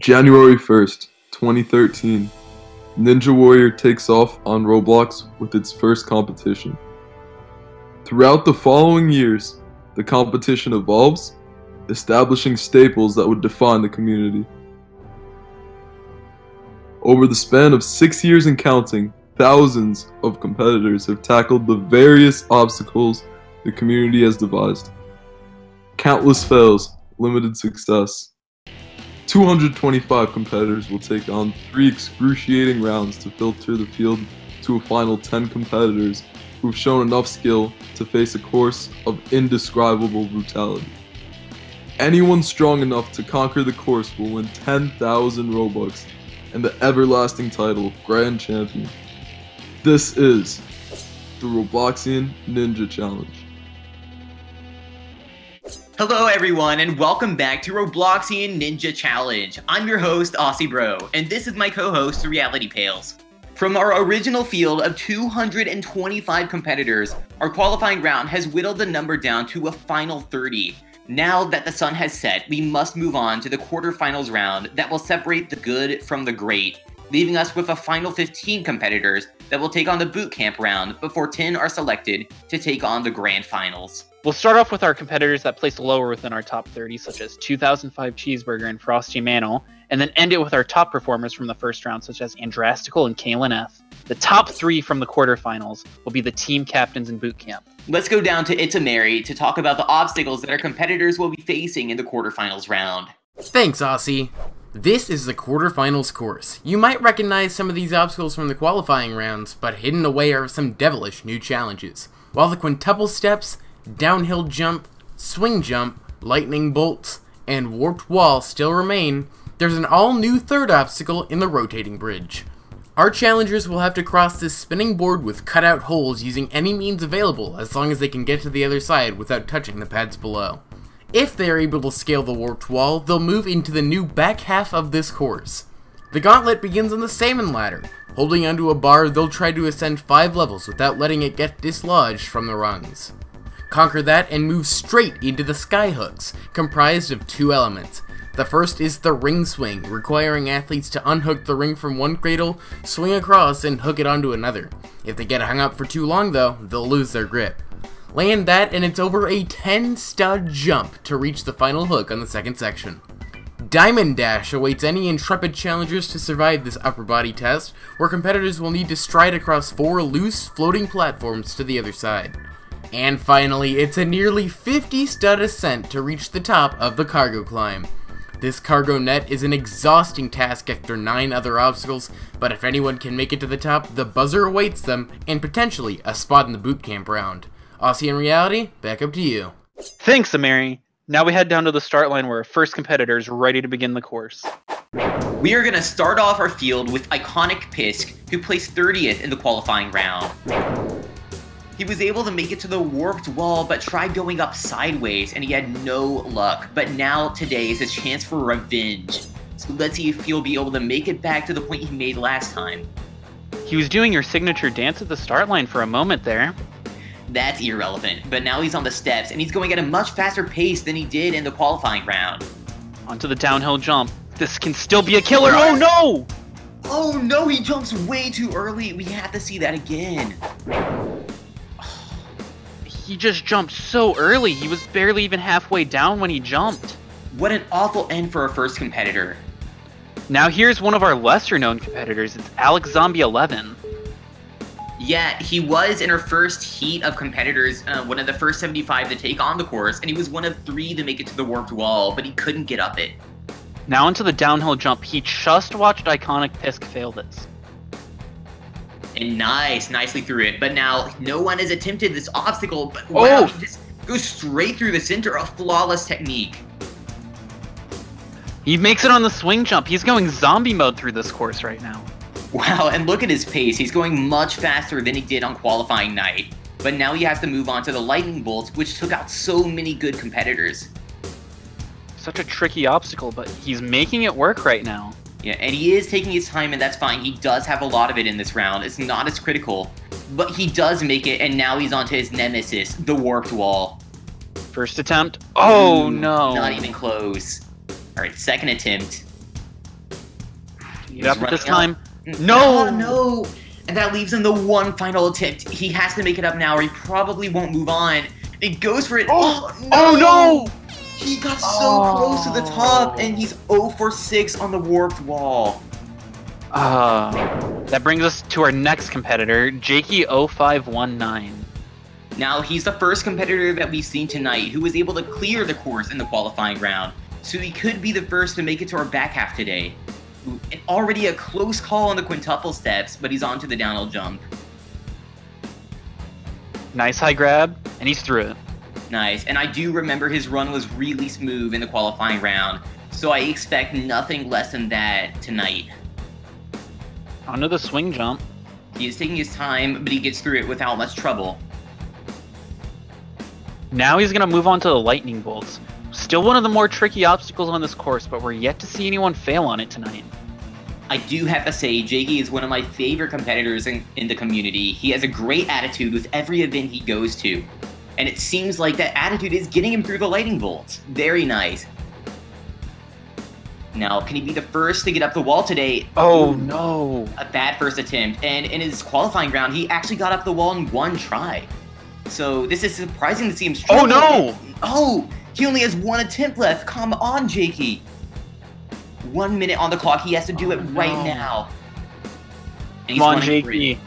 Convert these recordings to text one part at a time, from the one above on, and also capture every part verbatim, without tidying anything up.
January first, twenty thirteen, Ninja Warrior takes off on Roblox with its first competition. Throughout the following years, the competition evolves, establishing staples that would define the community. Over the span of six years and counting, thousands of competitors have tackled the various obstacles the community has devised. Countless fails, limited success. two hundred twenty-five competitors will take on three excruciating rounds to filter the field to a final ten competitors who have shown enough skill to face a course of indescribable brutality. Anyone strong enough to conquer the course will win ten thousand Robux and the everlasting title of Grand Champion. This is the Robloxian Ninja Challenge. Hello everyone and welcome back to Robloxian Ninja Challenge. I'm your host, Aussie Bro, and this is my co-host, Reality Pales. From our original field of two hundred twenty-five competitors, our qualifying round has whittled the number down to a final thirty. Now that the sun has set, we must move on to the quarterfinals round that will separate the good from the great, leaving us with a final fifteen competitors that will take on the bootcamp round before ten are selected to take on the grand finals. We'll start off with our competitors that place lower within our top thirty, such as two thousand five Cheeseburger and Frosty Mantle, and then end it with our top performers from the first round, such as Andrastical and Kalen F. The top three from the quarterfinals will be the team captains in bootcamp. Let's go down to Itzamary to talk about the obstacles that our competitors will be facing in the quarterfinals round. Thanks, Aussie. This is the quarterfinals course. You might recognize some of these obstacles from the qualifying rounds, but hidden away are some devilish new challenges. While the quintuple steps, downhill jump, swing jump, lightning bolts, and warped wall still remain, there's an all-new third obstacle in the rotating bridge. Our challengers will have to cross this spinning board with cutout holes using any means available as long as they can get to the other side without touching the pads below. If they are able to scale the warped wall, they'll move into the new back half of this course. The gauntlet begins on the salmon ladder. Holding onto a bar, they'll try to ascend five levels without letting it get dislodged from the rungs. Conquer that and move straight into the skyhooks, comprised of two elements. The first is the ring swing, requiring athletes to unhook the ring from one cradle, swing across, and hook it onto another. If they get hung up for too long though, they'll lose their grip. Land that and it's over a ten stud jump to reach the final hook on the second section. Diamond Dash awaits any intrepid challengers to survive this upper body test, where competitors will need to stride across four loose floating platforms to the other side. And finally, it's a nearly fifty stud ascent to reach the top of the cargo climb. This cargo net is an exhausting task after nine other obstacles, but if anyone can make it to the top, the buzzer awaits them and potentially a spot in the bootcamp round. Aussie and Reality, back up to you. Thanks, Amari. Now we head down to the start line where our first competitor is ready to begin the course. We are going to start off our field with Iconic Pisk, who placed thirtieth in the qualifying round. He was able to make it to the warped wall, but tried going up sideways, and he had no luck. But now today is his chance for revenge. So let's see if he'll be able to make it back to the point he made last time. He was doing your signature dance at the start line for a moment there. That's irrelevant, but now he's on the steps and he's going at a much faster pace than he did in the qualifying round. Onto the downhill jump. This can still be a killer. Oh no! Oh no, he jumps way too early. We have to see that again. He just jumped so early. He was barely even halfway down when he jumped. What an awful end for our first competitor. Now here's one of our lesser known competitors. It's Alex Zombie eleven. Yeah, he was in her first heat of competitors, uh, one of the first seventy-five to take on the course, and he was one of three to make it to the warped wall, but he couldn't get up it. Now into the downhill jump, he just watched Iconic Pisk fail this. And nice, nicely through it, but now no one has attempted this obstacle, but wow, oh. He just goes straight through the center, a flawless technique. He makes it on the swing jump. He's going zombie mode through this course right now. Wow, and look at his pace. He's going much faster than he did on qualifying night. But now he has to move on to the lightning bolts, which took out so many good competitors. Such a tricky obstacle, but he's making it work right now. Yeah, and he is taking his time, and that's fine. He does have a lot of it in this round. It's not as critical, but he does make it, and now he's on to his nemesis, the warped wall. First attempt. Oh, Ooh, no. Not even close. All right, second attempt. Yep. This time. Out. No! Oh, no! And that leaves him the one final attempt. He has to make it up now or he probably won't move on. It goes for it. Oh, oh, no. oh no! He got so oh. close to the top and he's zero for six on the warped wall. Uh, that brings us to our next competitor, Jakey oh five one nine. Now, he's the first competitor that we've seen tonight who was able to clear the course in the qualifying round, so he could be the first to make it to our back half today. And already a close call on the quintuple steps, but he's on to the downhill jump. Nice high grab, and he's through it. Nice, and I do remember his run was really smooth in the qualifying round, so I expect nothing less than that tonight. Onto the swing jump. He is taking his time, but he gets through it without much trouble. Now he's going to move on to the lightning bolts. Still one of the more tricky obstacles on this course, but we're yet to see anyone fail on it tonight. I do have to say, Jakey is one of my favorite competitors in, in the community. He has a great attitude with every event he goes to. And it seems like that attitude is getting him through the lightning bolts. Very nice. Now, can he be the first to get up the wall today? Oh, Ooh, no. A bad first attempt. And in his qualifying round, he actually got up the wall in one try. So this is surprising to see him struggle. Oh, no. Oh, he only has one attempt left. Come on, Jakey. One minute on the clock. He has to do oh, it right no. now. And he's Come on, Jakey.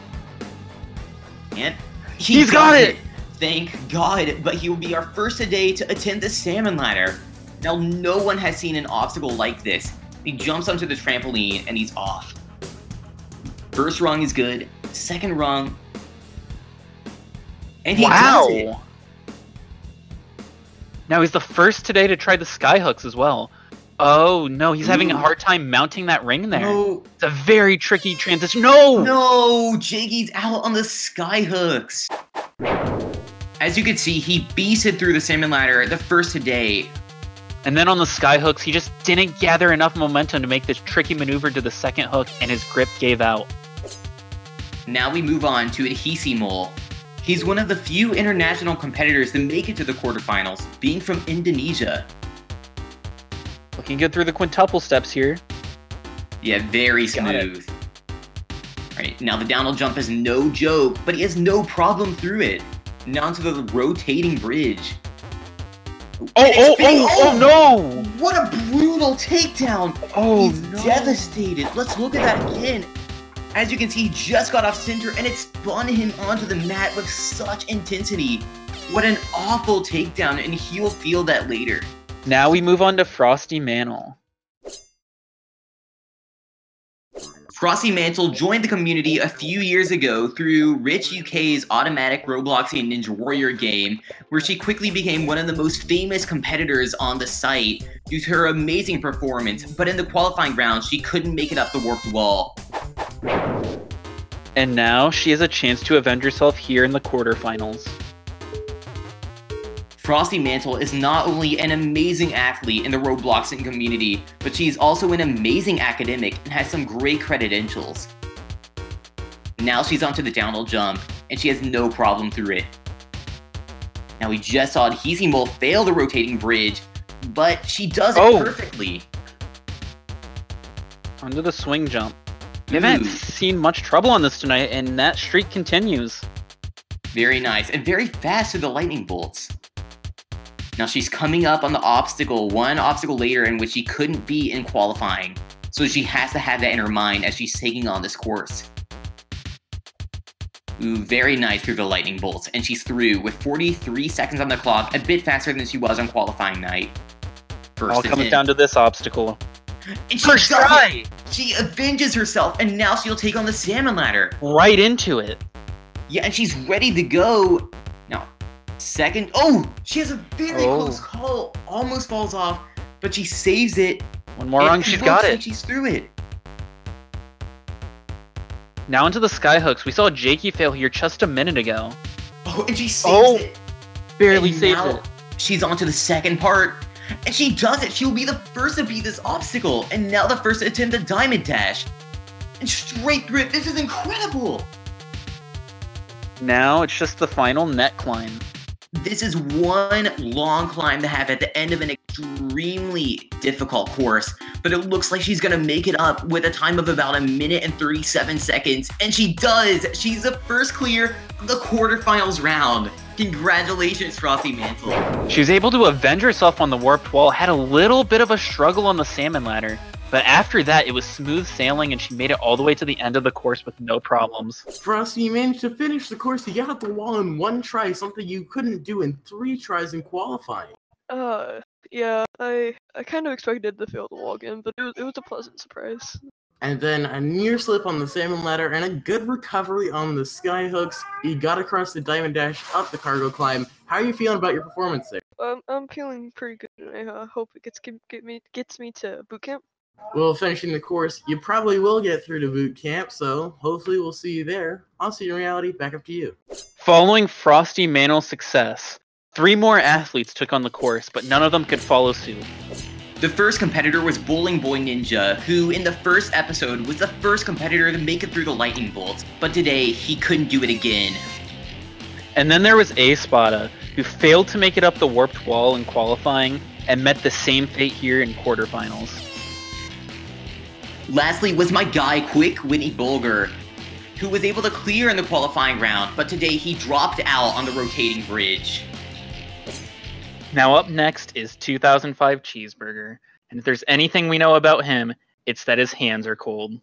And he he's got, got it. it. Thank God. But he will be our first today to attempt the salmon ladder. Now, no one has seen an obstacle like this. He jumps onto the trampoline, and he's off. First rung is good. Second rung. And he wow. does it. Now, he's the first today to try the skyhooks as well. Oh, no. He's Ooh. having a hard time mounting that ring there. No. It's a very tricky transition. No! No! Jakey's out on the skyhooks. As you can see, he beasted through the salmon ladder the first today. And then on the skyhooks, he just didn't gather enough momentum to make this tricky maneuver to the second hook, and his grip gave out. Now we move on to Adhesive Mole. He's one of the few international competitors to make it to the quarterfinals, being from Indonesia. Looking good through the quintuple steps here. Yeah, very smooth. All right, now the downhill jump is no joke, but he has no problem through it. Now to the rotating bridge. Oh, oh, oh, oh, no! What a brutal takedown! Oh, he's no. devastated. Let's look at that again. As you can see, he just got off center, and it spun him onto the mat with such intensity. What an awful takedown, and he'll feel that later. Now we move on to Frosty Mantle. Frosty Mantle joined the community a few years ago through Rich U K's automatic Robloxian Ninja Warrior game, where she quickly became one of the most famous competitors on the site due to her amazing performance, but in the qualifying round, she couldn't make it up the warped wall. And now she has a chance to avenge herself here in the quarterfinals. Frosty Mantle is not only an amazing athlete in the Robloxian community, but she's also an amazing academic and has some great credentials. Now she's onto the downhill jump, and she has no problem through it. Now we just saw Adhesive Mole fail the rotating bridge, but she does it oh. perfectly. Onto the swing jump. We haven't seen much trouble on this tonight, and that streak continues. Very nice, and very fast through the lightning bolts. Now she's coming up on the obstacle, one obstacle later in which she couldn't be in qualifying. So she has to have that in her mind as she's taking on this course. Ooh, very nice through the lightning bolts. And she's through with forty-three seconds on the clock, a bit faster than she was on qualifying night. First All comes down to this obstacle. And she, try. she avenges herself, and now she'll take on the salmon ladder. Right into it. Yeah, and she's ready to go. Second, oh, she has a very oh. close call, almost falls off, but she saves it. One more rung, she's got it. She's through it. Now into the skyhooks. We saw Jakey fail here just a minute ago. Oh, and she saves oh, it. Barely and saves it. She's on to the second part, and she does it. She'll be the first to beat this obstacle, and now the first to attempt the diamond dash. And straight through it, this is incredible. Now it's just the final net climb. This is one long climb to have at the end of an extremely difficult course, but it looks like she's gonna make it up with a time of about a minute and thirty-seven seconds, and she does! She's the first clear of the quarterfinals round. Congratulations, Frosty Mantle. She was able to avenge herself on the warped wall, had a little bit of a struggle on the salmon ladder, but after that, it was smooth sailing, and she made it all the way to the end of the course with no problems. Frosty, you managed to finish the course. You got the wall in one try, something you couldn't do in three tries in qualifying. Uh, yeah, I I kind of expected to fail the wall again, but it was, it was a pleasant surprise. And then a near slip on the salmon ladder and a good recovery on the skyhooks. You got across the diamond dash up the cargo climb. How are you feeling about your performance there? Um, I'm feeling pretty good, and I uh, hope it gets get me gets me to boot camp. Well, finishing the course, you probably will get through to boot camp, so hopefully we'll see you there. I'll see you in reality. Back up to you. Following Frosty Mantle's success, three more athletes took on the course, but none of them could follow suit. The first competitor was Bowling Boy Ninja, who in the first episode was the first competitor to make it through the lightning bolts, but today he couldn't do it again. And then there was A Spada, who failed to make it up the warped wall in qualifying and met the same fate here in quarterfinals. Lastly was my guy, Quick Winnie Bulger, who was able to clear in the qualifying round, but today he dropped out on the rotating bridge. Now up next is two thousand five Cheeseburger, and if there's anything we know about him, it's that his hands are cold.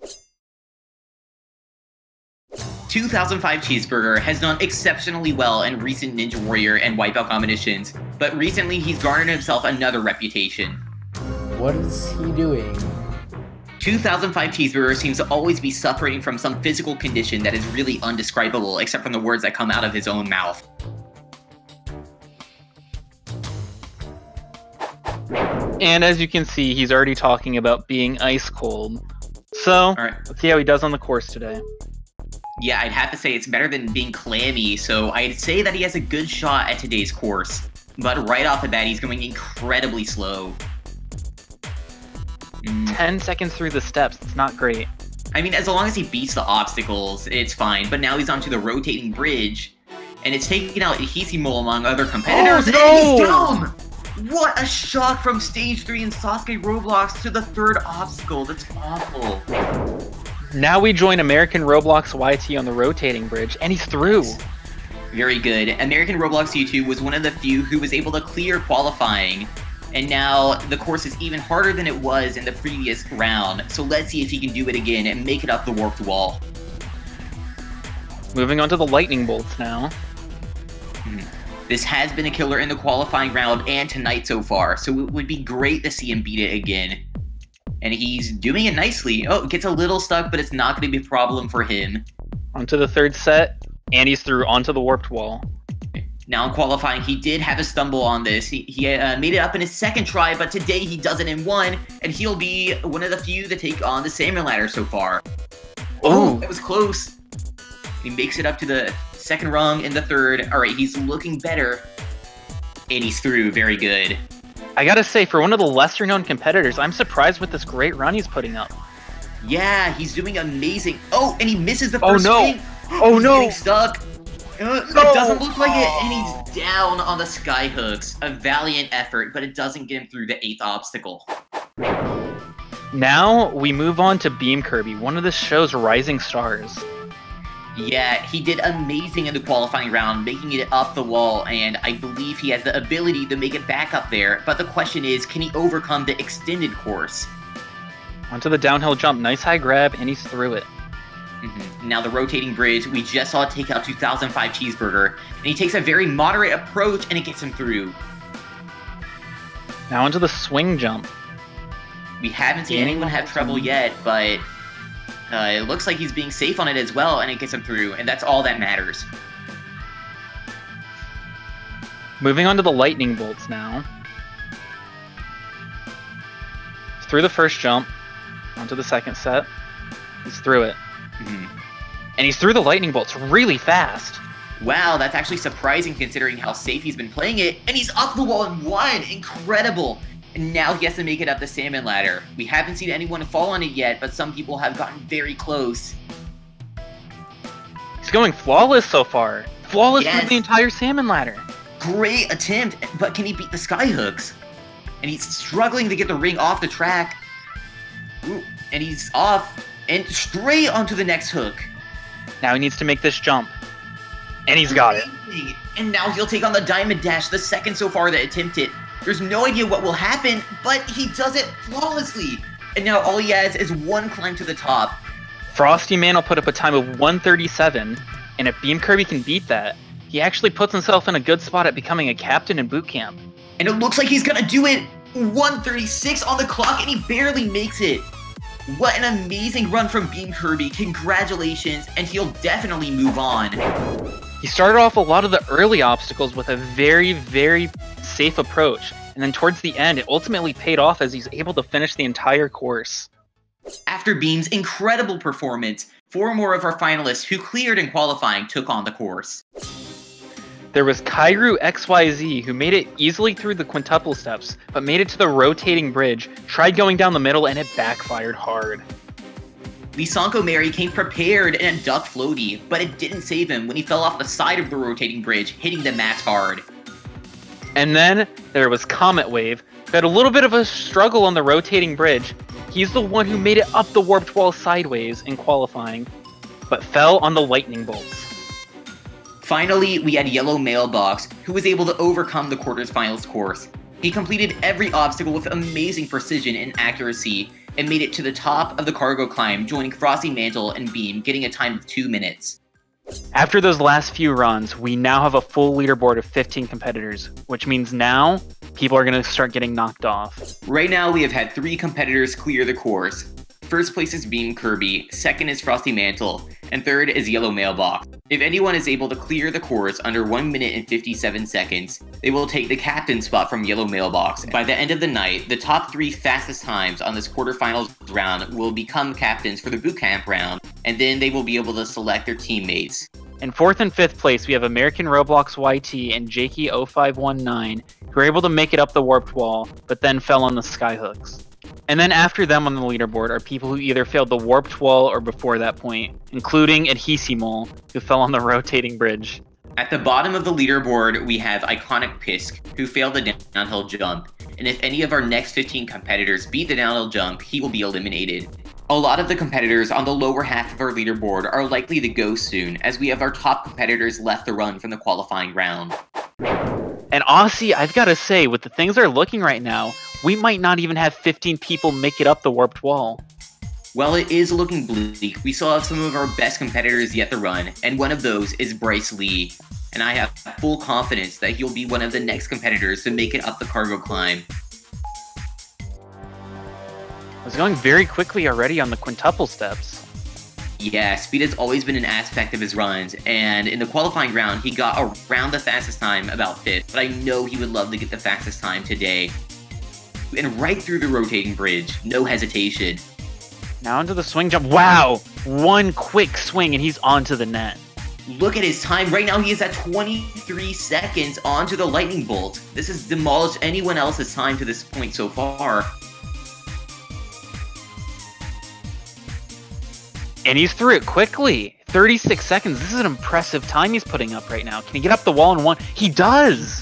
two thousand five Cheeseburger has done exceptionally well in recent Ninja Warrior and Wipeout competitions, but recently he's garnered himself another reputation. What is he doing? two thousand five Cheeseburger seems to always be suffering from some physical condition that is really undescribable, except from the words that come out of his own mouth. And as you can see, he's already talking about being ice cold. So, all right, let's see how he does on the course today. Yeah, I'd have to say it's better than being clammy, so I'd say that he has a good shot at today's course. But right off the bat, he's going incredibly slow. ten seconds through the steps, it's not great. I mean, as long as he beats the obstacles, it's fine. But now he's onto the rotating bridge, and it's taking out Adhesive Mole among other competitors. Oh, no! And he's down! What a shock from stage three in Sasuke Roblox to the third obstacle. That's awful. Now we join American Roblox Y T on the rotating bridge, and he's through. Very good. American Roblox Y T was one of the few who was able to clear qualifying. And now the course is even harder than it was in the previous round. So let's see if he can do it again and make it up the warped wall. Moving on to the lightning bolts now. Hmm. This has been a killer in the qualifying round and tonight so far. So it would be great to see him beat it again. And he's doing it nicely. Oh, it gets a little stuck, but it's not going to be a problem for him. Onto the third set. And he's through onto the warped wall. Now in qualifying, he did have a stumble on this. He, he uh, made it up in his second try, but today he does it in one, and he'll be one of the few to take on the salmon ladder so far. Oh, that was close. He makes it up to the second rung and the third. All right, he's looking better, and he's through. Very good. I gotta say, for one of the lesser-known competitors, I'm surprised with this great run he's putting up. Yeah, he's doing amazing. Oh, and he misses the first swing. Oh, no. Oh, no. He's stuck. Uh, no. It doesn't look like it, and he's down on the skyhooks. A valiant effort, but it doesn't get him through the eighth obstacle. Now we move on to Beam Kirby, one of the show's rising stars. Yeah, he did amazing in the qualifying round, making it up the wall, and I believe he has the ability to make it back up there. But the question is, can he overcome the extended course? Onto the downhill jump, nice high grab, and he's through it. Mm-hmm. Now the rotating bridge, we just saw take out two thousand five Cheeseburger, and he takes a very moderate approach, and it gets him through. Now onto the swing jump. We haven't seen yeah, anyone have trouble yet, but uh, it looks like he's being safe on it as well, and it gets him through, and that's all that matters. Moving on to the lightning bolts now. Through the first jump, onto the second set, he's through it. Mm-hmm. And he's through the lightning bolts really fast. Wow, that's actually surprising considering how safe he's been playing it. And he's up the wall in one. Incredible. And now he has to make it up the salmon ladder. We haven't seen anyone fall on it yet, but some people have gotten very close. He's going flawless so far. Flawless yes. With the entire salmon ladder. Great attempt, but can he beat the skyhooks? and he's struggling to get the ring off the track. Ooh, and he's off, and straight onto the next hook. Now he needs to make this jump, and he's got Amazing. it. And now he'll take on the Diamond Dash, the second so far that attempted. There's no idea what will happen, but he does it flawlessly. And now all he has is one climb to the top. Frosty Mantle put up a time of one thirty-seven, and if Beam Kirby can beat that, he actually puts himself in a good spot at becoming a captain in boot camp. And it looks like he's gonna do it. One thirty-six on the clock, and he barely makes it. What an amazing run from Beam Kirby. Congratulations, and he'll definitely move on. He started off a lot of the early obstacles with a very, very safe approach, and then towards the end, it ultimately paid off as he's able to finish the entire course. After Beam's incredible performance, four more of our finalists who cleared in qualifying took on the course. There was Kairu X Y Z, who made it easily through the quintuple steps, but made it to the rotating bridge, tried going down the middle, and it backfired hard. Lisanko Mary came prepared in a duck floaty, but it didn't save him when he fell off the side of the rotating bridge, hitting the mats hard. And then there was Comet Wave, who had a little bit of a struggle on the rotating bridge. He's the one who made it up the warped wall sideways in qualifying, but fell on the lightning bolts. Finally, we had Yellow Mailbox, who was able to overcome the quarterfinals course. He completed every obstacle with amazing precision and accuracy, and made it to the top of the cargo climb, joining Frosty Mantle and Beam, getting a time of two minutes. After those last few runs, we now have a full leaderboard of fifteen competitors, which means now people are going to start getting knocked off. Right now, we have had three competitors clear the course. First place is Beam Kirby, second is Frosty Mantle, and third is Yellow Mailbox. If anyone is able to clear the course under one minute and fifty-seven seconds, they will take the captain spot from Yellow Mailbox. By the end of the night, the top three fastest times on this quarterfinals round will become captains for the bootcamp round, and then they will be able to select their teammates. In fourth and fifth place, we have American Roblox Y T and Jakey oh five one nine, who were able to make it up the warped wall, but then fell on the skyhooks. And then after them on the leaderboard are people who either failed the warped wall or before that point, including Adhesive Mole, who fell on the rotating bridge. At the bottom of the leaderboard, we have Iconic Pisk, who failed the downhill jump, and if any of our next fifteen competitors beat the downhill jump, he will be eliminated. A lot of the competitors on the lower half of our leaderboard are likely to go soon, as we have our top competitors left to run from the qualifying round. And Aussie, I've got to say, with the things they're looking right now, we might not even have fifteen people make it up the warped wall. Well, it is looking bleak. We still have some of our best competitors yet to run, and one of those is Bryce Lee. And I have full confidence that he'll be one of the next competitors to make it up the cargo climb. I was going very quickly already on the quintuple steps. Yeah, speed has always been an aspect of his runs, and in the qualifying round, he got around the fastest time, about fifth, but I know he would love to get the fastest time today. And right through the rotating bridge, no hesitation. Now onto the swing jump. Wow! One quick swing, and he's onto the net. Look at his time. Right now, he is at twenty-three seconds onto the lightning bolt. This has demolished anyone else's time to this point so far. And he's through it quickly. thirty-six seconds. This is an impressive time he's putting up right now. Can he get up the wall in one? He does!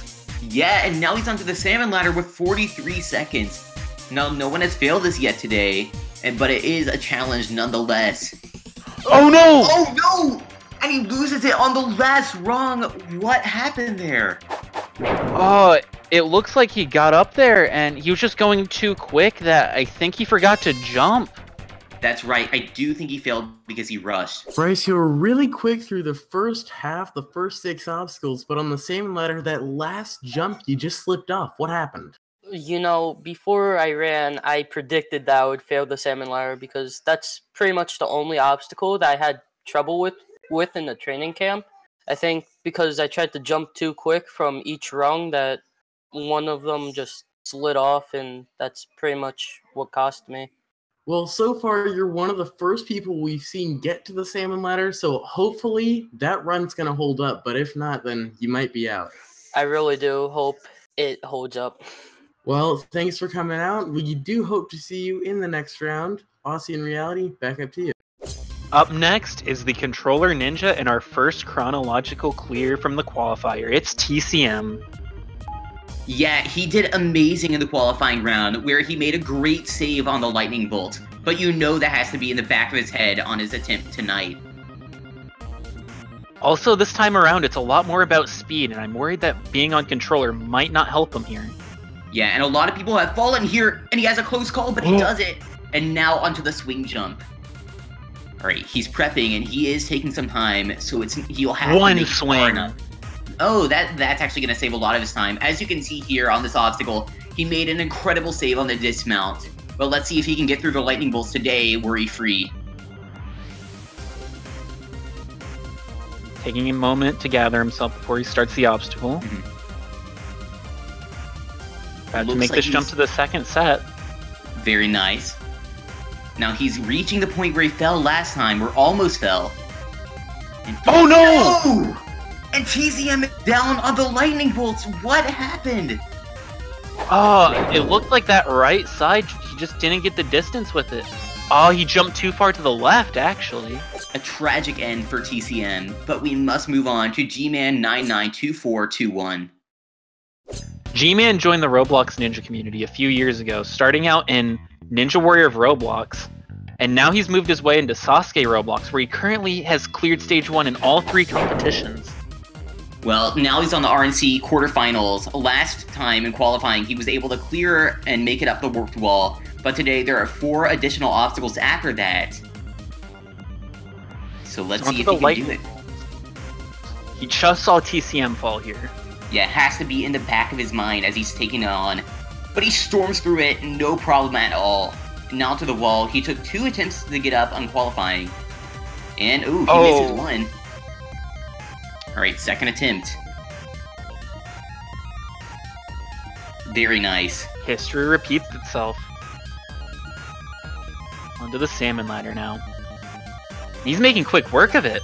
Yeah, and now he's onto the salmon ladder with forty-three seconds. Now, no one has failed this yet today, and but it is a challenge nonetheless. Oh, no! Oh, no! And he loses it on the last rung. What happened there? Oh, it looks like he got up there, and he was just going too quick that I think he forgot to jump. That's right. I do think he failed because he rushed. Bryce, you were really quick through the first half, the first six obstacles, but on the same ladder, that last jump, you just slipped off. What happened? You know, before I ran, I predicted that I would fail the salmon ladder because that's pretty much the only obstacle that I had trouble with, with in the training camp. I think because I tried to jump too quick from each rung that one of them just slid off, and that's pretty much what cost me. Well, so far, you're one of the first people we've seen get to the salmon ladder, so hopefully that run's going to hold up, but if not, then you might be out. I really do hope it holds up. Well, thanks for coming out. We do hope to see you in the next round. Aussie and Reality, back up to you. Up next is the Controller Ninja and our first chronological clear from the qualifier. It's T C M. Yeah, he did amazing in the qualifying round, where he made a great save on the lightning bolt. But you know that has to be in the back of his head on his attempt tonight. Also, this time around, it's a lot more about speed, and I'm worried that being on controller might not help him here. Yeah, and a lot of people have fallen here, and he has a close call, but he does it. And now onto the swing jump. All right, he's prepping, and he is taking some time, so it's he'll have one to make swing. Oh, that that's actually going to save a lot of his time. As you can see here on this obstacle, he made an incredible save on the dismount. But let's see if he can get through the lightning bolts today, worry-free. Taking a moment to gather himself before he starts the obstacle. Mm-hmm. About to make like this he's... jump to the second set. Very nice. Now he's reaching the point where he fell last time, or almost fell. And oh no! no! And T C M is down on the lightning bolts. What happened? Oh, it looked like that right side, he just didn't get the distance with it. Oh, he jumped too far to the left, actually. A tragic end for T C M, but we must move on to G man nine nine two four two one. G man joined the Roblox Ninja community a few years ago, starting out in Ninja Warrior of Roblox, and now he's moved his way into Sasuke Roblox, where he currently has cleared stage one in all three competitions. Well, now he's on the R N C quarterfinals. Last time in qualifying, he was able to clear and make it up the warped wall, but today there are four additional obstacles after that. So let's see if he can do it. He just saw T C M fall here. Yeah, it has to be in the back of his mind as he's taking it on. But he storms through it, no problem at all. Now to the wall, he took two attempts to get up on qualifying. And, ooh, he oh. misses one. Alright, second attempt. Very nice. History repeats itself. Onto the salmon ladder now. He's making quick work of it.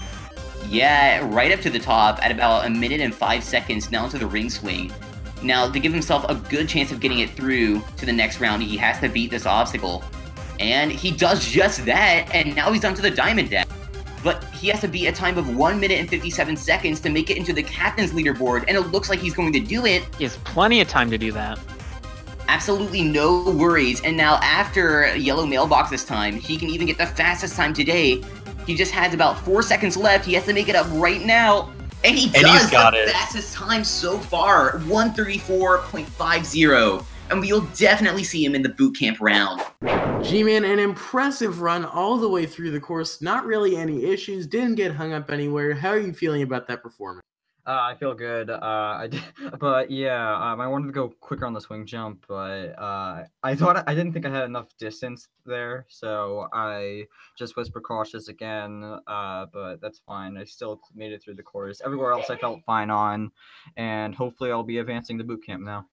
Yeah, right up to the top at about a minute and five seconds now to the ring swing. Now, to give himself a good chance of getting it through to the next round, he has to beat this obstacle. And he does just that, and now he's onto the diamond deck. But he has to beat a time of one minute and fifty-seven seconds to make it into the captain's leaderboard, and it looks like he's going to do it. He has plenty of time to do that. Absolutely no worries, and now after Yellow Mailbox this time, he can even get the fastest time today. He just has about four seconds left, he has to make it up right now, and he and does he's got the it. fastest time so far, one thirty-four point five zero. And we'll definitely see him in the bootcamp round. G man, an impressive run all the way through the course. Not really any issues. Didn't get hung up anywhere. How are you feeling about that performance? Uh, I feel good. Uh, I did, but yeah, um, I wanted to go quicker on the swing jump, but uh, I thought I didn't think I had enough distance there, so I just was precautious again. Uh, but that's fine. I still made it through the course. Everywhere else, I felt fine on, and hopefully, I'll be advancing to boot camp now.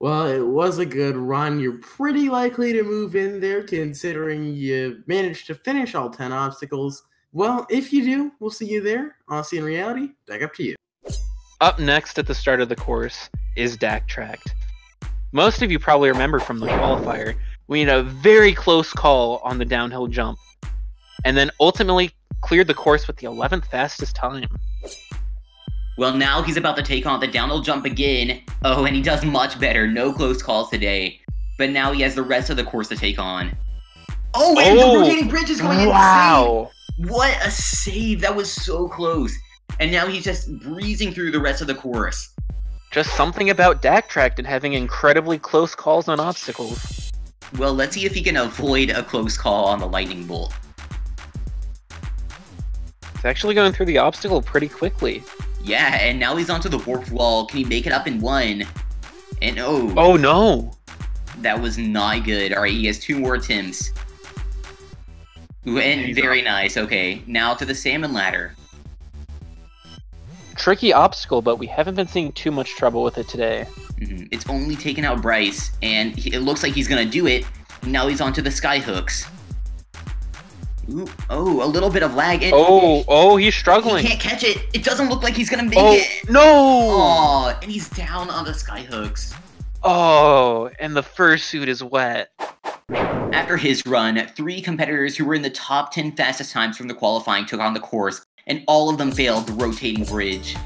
Well, it was a good run. You're pretty likely to move in there considering you managed to finish all ten obstacles. Well, if you do, we'll see you there. Aussie in reality, back up to you. Up next at the start of the course is Dak Tract. Most of you probably remember from the qualifier, we had a very close call on the downhill jump, and then ultimately cleared the course with the eleventh fastest time. Well, now he's about to take on the downhill jump again. Oh, and he does much better. No close calls today. But now he has the rest of the course to take on. Oh, and oh, the rotating bridge is going wow. insane. What a save. That was so close. And now he's just breezing through the rest of the course. Just something about Dak Tract and having incredibly close calls on obstacles. Well, let's see if he can avoid a close call on the lightning bolt. He's actually going through the obstacle pretty quickly. Yeah, and now he's onto the warped wall. Can he make it up in one? And oh. Oh, no. That was not good. All right, he has two more attempts. Ooh, and very nice. Okay, now to the salmon ladder. Tricky obstacle, but we haven't been seeing too much trouble with it today. Mm-hmm. It's only taken out Bryce, and he, it looks like he's going to do it. Now he's onto the skyhooks. Ooh, oh, a little bit of lag. And oh, oh, he's struggling. He can't catch it. It doesn't look like he's going to make oh, it. No. Oh, and he's down on the skyhooks. Oh, and the fursuit is wet. After his run, three competitors who were in the top ten fastest times from the qualifying took on the course, and all of them failed the rotating bridge.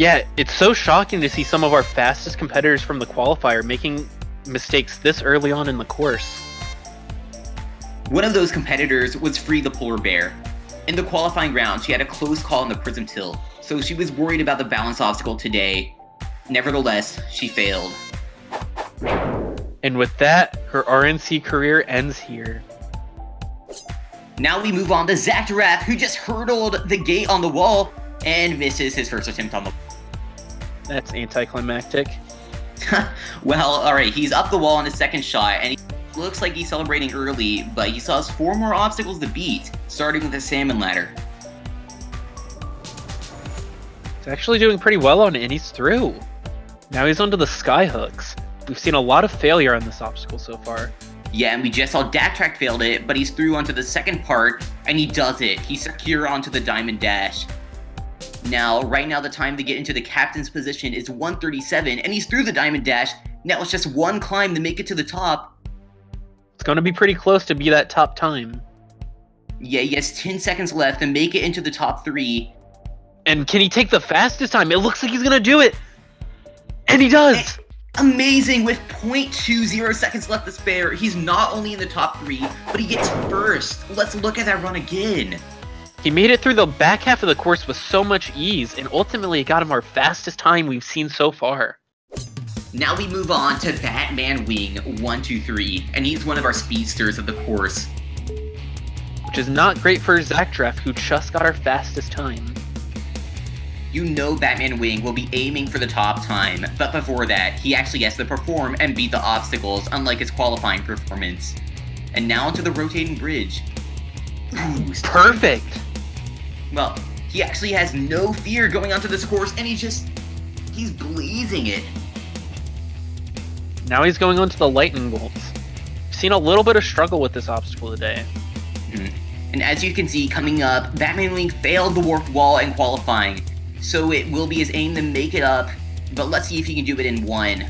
Yeah, it's so shocking to see some of our fastest competitors from the qualifier making mistakes this early on in the course. One of those competitors was Free the Polar Bear. In the qualifying round, she had a close call on the Prism Tilt, so she was worried about the balance obstacle today. Nevertheless, she failed. And with that, her R N C career ends here. Now we move on to Zach D'Rath, who just hurdled the gate on the wall and misses his first attempt on the wall. That's anticlimactic. Well, alright, he's up the wall on his second shot, and he looks like he's celebrating early, but he still has four more obstacles to beat, starting with the salmon ladder. He's actually doing pretty well on it, and he's through. Now he's onto the skyhooks. We've seen a lot of failure on this obstacle so far. Yeah, and we just saw Dak Tract failed it, but he's through onto the second part, and he does it. He's secure onto the diamond dash. Now, right now, the time to get into the captain's position is one thirty-seven, and he's through the diamond dash. Now it's just one climb to make it to the top. It's going to be pretty close to be that top time. Yeah, he has ten seconds left to make it into the top three. And can he take the fastest time? It looks like he's going to do it. And he does. And amazing, with zero point two zero seconds left to spare, he's not only in the top three, but he gets first. Let's look at that run again. He made it through the back half of the course with so much ease, and ultimately it got him our fastest time we've seen so far. Now we move on to Batmanwing one two three, and he's one of our speedsters of the course. Which is not great for Zach D'Rath, who just got our fastest time. You know Batmanwing will be aiming for the top time, but before that, he actually has to perform and beat the obstacles, unlike his qualifying performance. And now onto the rotating bridge. Ooh, perfect! Well, he actually has no fear going onto this course, and he's just... he's blazing it. Now he's going onto the lightning bolts. I've seen a little bit of struggle with this obstacle today. Mm-hmm. And as you can see, coming up, Batmanwing failed the warped wall in qualifying. So it will be his aim to make it up, but let's see if he can do it in one.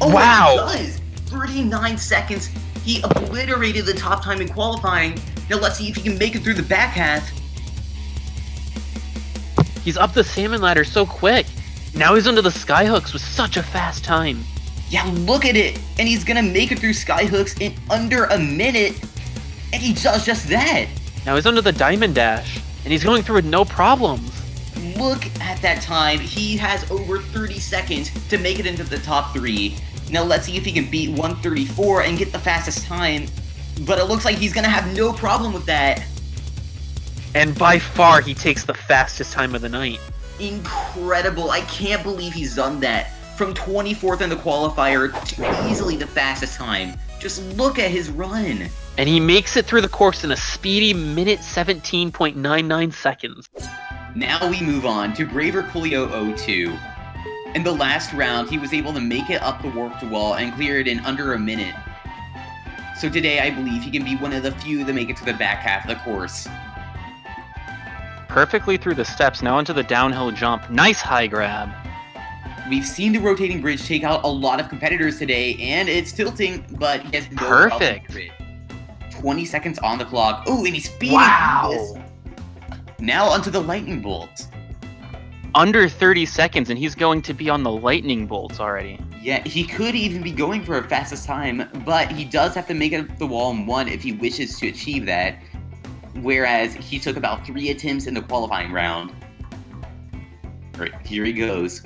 Oh, wow! He does! thirty-nine seconds. He obliterated the top time in qualifying. Now let's see if he can make it through the back half. He's up the salmon ladder so quick. Now he's under the skyhooks with such a fast time. Yeah, look at it! And he's gonna make it through skyhooks in under a minute, and he does just that. Now he's under the diamond dash, and he's going through with no problems. Look at that time. He has over thirty seconds to make it into the top three. Now let's see if he can beat one thirty-four and get the fastest time, but it looks like he's gonna have no problem with that. And by far he takes the fastest time of the night. Incredible. I can't believe he's done that. From twenty-fourth in the qualifier to easily the fastest time. Just look at his run. And he makes it through the course in a speedy minute seventeen point nine nine seconds. Now we move on to Braver Coolio zero two. In the last round, he was able to make it up the warped wall and clear it in under a minute. So today, I believe he can be one of the few that make it to the back half of the course. Perfectly through the steps, now onto the downhill jump. Nice high grab. We've seen the rotating bridge take out a lot of competitors today, and it's tilting, but he has no perfect. twenty seconds on the clock. Oh, and he's speeding. Wow. Now onto the lightning bolts. Under thirty seconds, and he's going to be on the lightning bolts already. Yeah, he could even be going for a fastest time, but he does have to make it up the wall in one if he wishes to achieve that, whereas he took about three attempts in the qualifying round. All right, here he goes.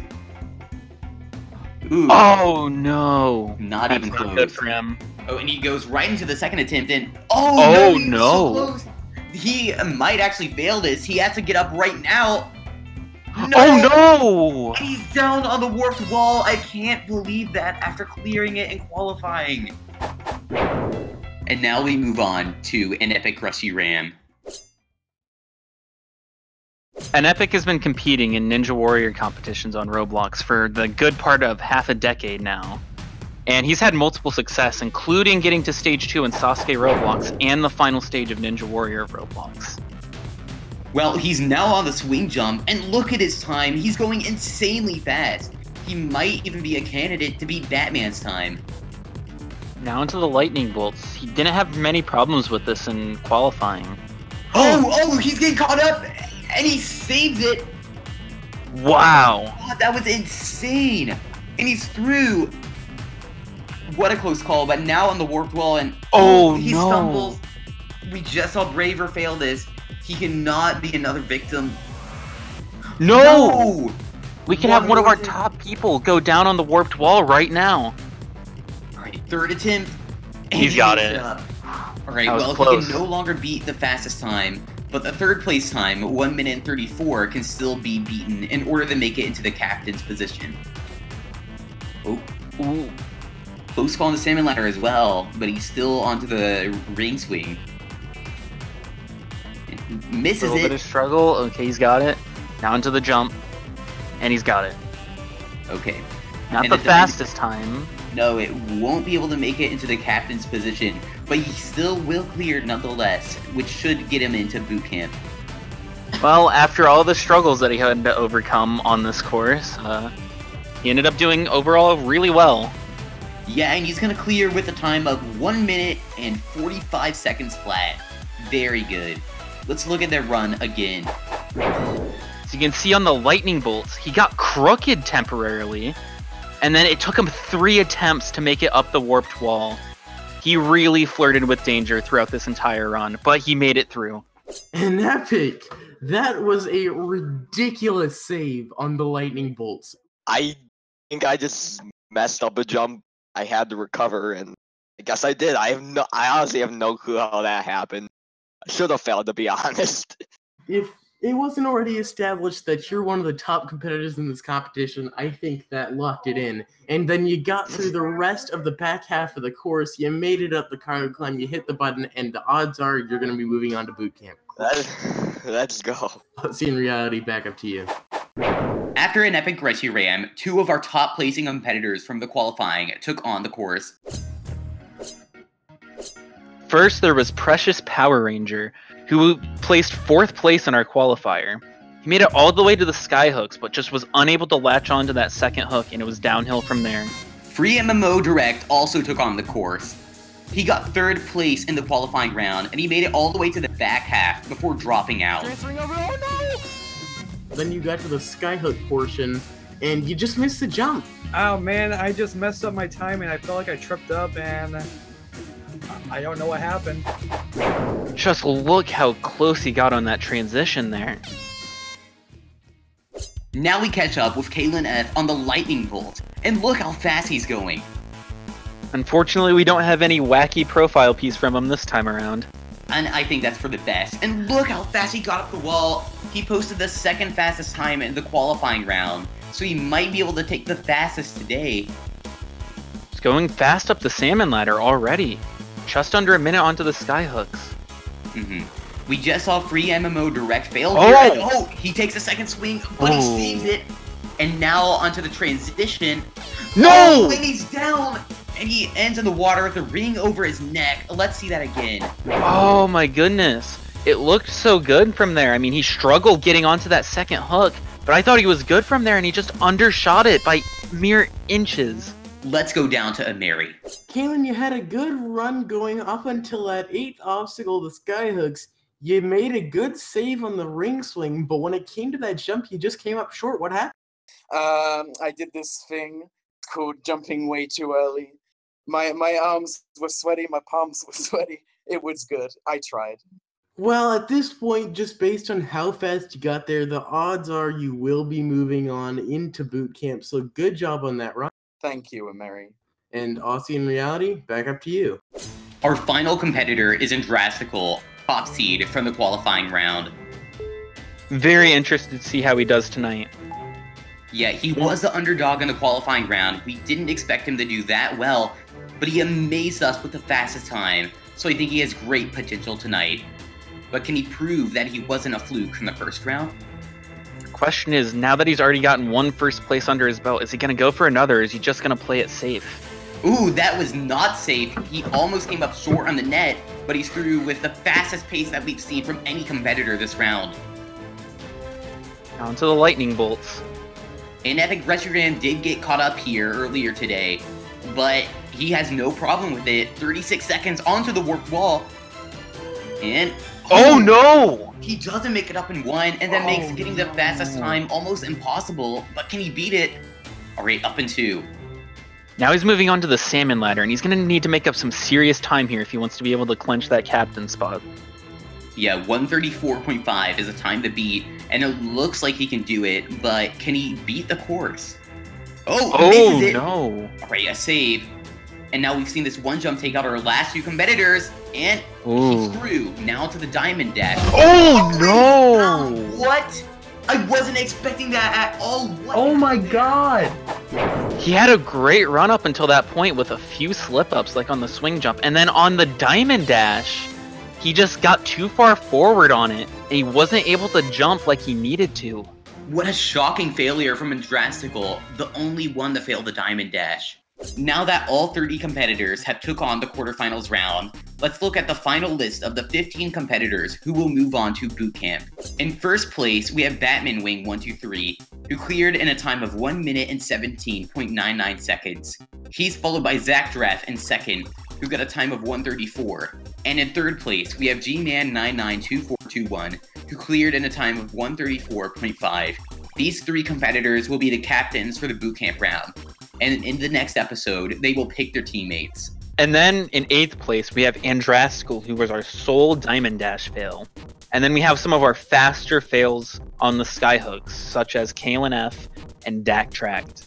Ooh. Oh, no. Not That's even close. Good for him. Oh, and he goes right into the second attempt, and... Oh, oh no! no. So close. He might actually fail this. He has to get up right now. No. Oh, no! And he's down on the warped wall. I can't believe that after clearing it and qualifying. And now we move on to an Epic Rusty Ram. An Epic has been competing in Ninja Warrior competitions on Roblox for the good part of half a decade now. And he's had multiple success, including getting to Stage two in Sasuke Roblox and the final stage of Ninja Warrior Roblox. Well, he's now on the swing jump, and look at his time. He's going insanely fast. He might even be a candidate to beat Batman's time. Now into the lightning bolts. He didn't have many problems with this in qualifying. Oh, oh, he's getting caught up, and he saves it. Wow. God, that was insane. And he's through. What a close call. But now on the warped wall, and oh, he no. stumbles. We just saw Braver fail this. He cannot be another victim. No. no! We can one have one of our attempt. top people go down on the warped wall right now. Alright, third attempt. He's got it. Alright, well, close. He can no longer beat the fastest time, but the third place time, one minute and thirty-four, can still be beaten in order to make it into the captain's position. Oh. Ooh. Close call on the salmon ladder as well, but he's still onto the ring swing. Misses it. A little it. bit of struggle. Okay, he's got it. Now into the jump. And he's got it. Okay. Not and the fastest time. No, it won't be able to make it into the captain's position, but he still will clear nonetheless, which should get him into boot camp. Well, after all the struggles that he had to overcome on this course, uh, he ended up doing overall really well. Yeah, and he's going to clear with a time of one minute and forty-five seconds flat. Very good. Let's look at their run again. So you can see on the lightning bolts, he got crooked temporarily, and then it took him three attempts to make it up the warped wall. He really flirted with danger throughout this entire run, but he made it through. And Epic, that was a ridiculous save on the lightning bolts. I think I just messed up a jump. I had to recover, and I guess I did. I have no, I honestly have no clue how that happened. I should have failed, to be honest. If it wasn't already established that you're one of the top competitors in this competition, I think that locked it in. And then you got through the rest of the back half of the course, you made it up the cargo climb, you hit the button, and the odds are you're going to be moving on to boot camp. Let's go. Let's see in reality, back up to you. After an epic Rusty Ram, two of our top placing competitors from the qualifying took on the course. First, there was Precious Power Ranger, who placed fourth place in our qualifier. He made it all the way to the skyhooks, but just was unable to latch onto that second hook, and it was downhill from there. Free M M O Direct also took on the course. He got third place in the qualifying round, and he made it all the way to the back half before dropping out. Oh, no! Then you got to the skyhook portion, and you just missed the jump. Oh man, I just messed up my time, and I felt like I tripped up, and I don't know what happened. Just look how close he got on that transition there. Now we catch up with Kalen F on the lightning bolt, and look how fast he's going. Unfortunately, we don't have any wacky profile piece from him this time around. And I think that's for the best. And look how fast he got up the wall. He posted the second fastest time in the qualifying round, so he might be able to take the fastest today. He's going fast up the salmon ladder already. Just under a minute onto the skyhooks. Mm-hmm. We just saw Free M M O Direct fail. Oh, and, oh he takes a second swing, but oh. he saves it. And now onto the transition. No! Oh, and he's down! And he ends in the water with a ring over his neck. Let's see that again. Oh my goodness. It looked so good from there. I mean, he struggled getting onto that second hook, but I thought he was good from there, and he just undershot it by mere inches. Let's go down to Ameri. Kalen, you had a good run going up until that eighth obstacle, the skyhooks. You made a good save on the ring swing, but when it came to that jump, you just came up short. What happened? Um, I did this thing called jumping way too early. My my arms were sweaty, my palms were sweaty. It was good. I tried. Well, at this point, just based on how fast you got there, the odds are you will be moving on into boot camp. So good job on that run. Thank you, Ameri. And Aussie in reality, back up to you. Our final competitor is Andrastical, top seed from the qualifying round. Very interested to see how he does tonight. Yeah, he was the underdog in the qualifying round. We didn't expect him to do that well, but he amazed us with the fastest time, so I think he has great potential tonight. But can he prove that he wasn't a fluke from the first round? Question is, now that he's already gotten one first place under his belt, is he going to go for another, or is he just going to play it safe? Ooh, that was not safe. He almost came up short on the net, but he's through with the fastest pace that we've seen from any competitor this round. Down to the lightning bolts. And Epic Rusty Ram did get caught up here earlier today, but he has no problem with it. thirty-six seconds onto the warped wall. And Oh no! He doesn't make it up in one, and that oh, makes getting the fastest time almost impossible. But can he beat it? All right, up in two. Now he's moving on to the salmon ladder, and he's going to need to make up some serious time here if he wants to be able to clinch that captain spot. Yeah, one thirty-four point five is a time to beat, and it looks like he can do it, but can he beat the course? Oh, oh it. no. All right, a save. And now we've seen this one jump take out our last two competitors, and Ooh. he's through. Now to the diamond deck. Oh, oh no! God, what? I wasn't expecting that at all. What oh my god! He had a great run up until that point with a few slip-ups, like on the swing jump. And then on the diamond dash, he just got too far forward on it, and he wasn't able to jump like he needed to. What a shocking failure from Andrastical, the only one to fail the diamond dash. Now that all thirty competitors have took on the quarterfinals round, let's look at the final list of the fifteen competitors who will move on to bootcamp. In first place, we have Batmanwing one two three, who cleared in a time of one minute and seventeen point nine nine seconds. He's followed by Zach D'Rath in second, who got a time of one thirty-four. And in third place, we have G man nine nine two four two one, who cleared in a time of one thirty-four point five. These three competitors will be the captains for the bootcamp round, and in the next episode, they will pick their teammates. And then in eighth place, we have Andrastical, who was our sole Diamond Dash fail. And then we have some of our faster fails on the skyhooks, such as Kalen F and Dak Tract.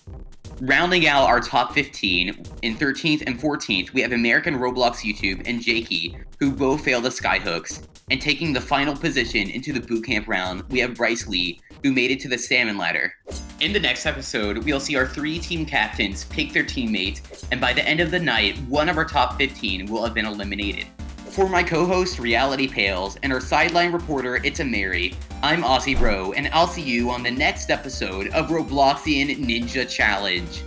Rounding out our top fifteen, in thirteenth and fourteenth, we have American Roblox YouTube and Jakey, who both failed the skyhooks. And taking the final position into the bootcamp round, we have Bryce Lee, who made it to the salmon ladder. In the next episode, we'll see our three team captains pick their teammates, and by the end of the night, one of our top fifteen will have been eliminated. For my co-host, Reality Pales, and our sideline reporter, Itzamary, I'm Aussie Bro, and I'll see you on the next episode of Robloxian Ninja Challenge.